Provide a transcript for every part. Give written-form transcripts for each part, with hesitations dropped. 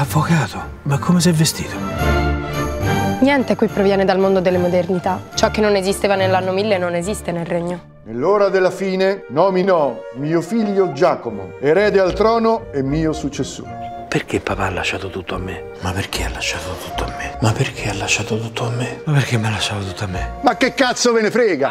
Avvocato? Ma come si è vestito? Niente qui proviene dal mondo delle modernità. Ciò che non esisteva nell'anno 1000 non esiste nel regno. Nell'ora della fine nominò mio figlio Giacomo, erede al trono e mio successore. Perché papà ha lasciato tutto a me? Ma perché ha lasciato tutto a me? Ma perché ha lasciato tutto a me? Ma perché mi ha lasciato tutto a me? Ma che cazzo ve ne frega?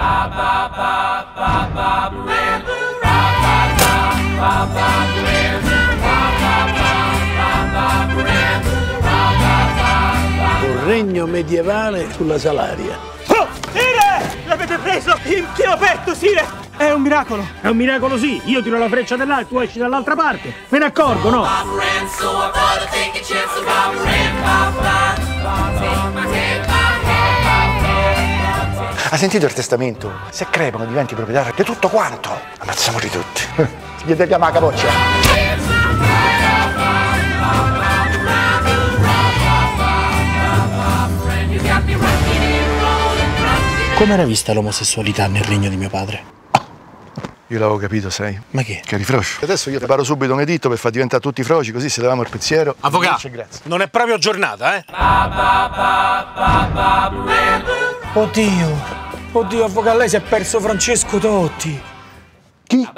Un regno medievale sulla Salaria. Oh, Sire! L'avete preso in pieno petto, Sire! È un miracolo! È un miracolo, sì! Io tiro la freccia da là e tu esci dall'altra parte! Me ne accorgo, no? Ha sentito il testamento? Se crepano diventi proprietario di tutto quanto! Ammazziamoli tutti! Gli diamo la capoccia! Come era vista l'omosessualità nel regno di mio padre? Io l'avevo capito, sai? Ma che? Cari froci. Adesso io preparo subito un editto per far diventare tutti froci, così se leviamo il pensiero. Avvocato, non è proprio giornata, eh? Oddio, oddio, avvocato, lei si è perso Francesco Totti. Chi?